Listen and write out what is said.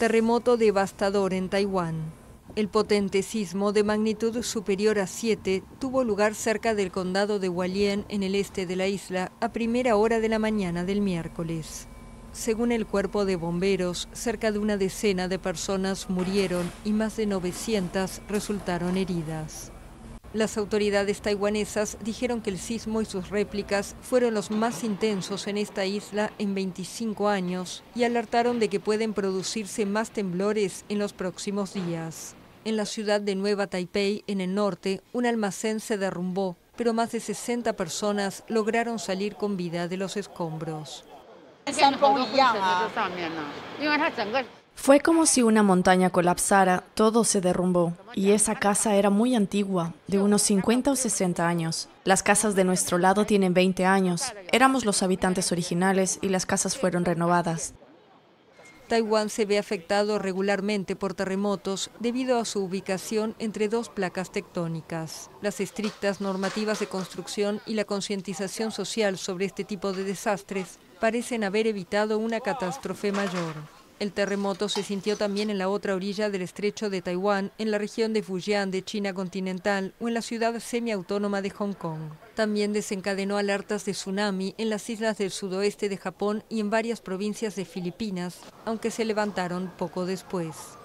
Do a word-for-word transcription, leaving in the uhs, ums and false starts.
Terremoto devastador en Taiwán. El potente sismo de magnitud superior a siete tuvo lugar cerca del condado de Hualien, en el este de la isla, a primera hora de la mañana del miércoles. Según el cuerpo de bomberos, cerca de una decena de personas murieron y más de novecientas resultaron heridas. Las autoridades taiwanesas dijeron que el sismo y sus réplicas fueron los más intensos en esta isla en veinticinco años y alertaron de que pueden producirse más temblores en los próximos días. En la ciudad de Nueva Taipei, en el norte, un almacén se derrumbó, pero más de sesenta personas lograron salir con vida de los escombros. Fue como si una montaña colapsara, todo se derrumbó, y esa casa era muy antigua, de unos cincuenta o sesenta años. Las casas de nuestro lado tienen veinte años, éramos los habitantes originales y las casas fueron renovadas. Taiwán se ve afectado regularmente por terremotos debido a su ubicación entre dos placas tectónicas. Las estrictas normativas de construcción y la concientización social sobre este tipo de desastres parecen haber evitado una catástrofe mayor. El terremoto se sintió también en la otra orilla del estrecho de Taiwán, en la región de Fujian de China continental o en la ciudad semiautónoma de Hong Kong. También desencadenó alertas de tsunami en las islas del sudoeste de Japón y en varias provincias de Filipinas, aunque se levantaron poco después.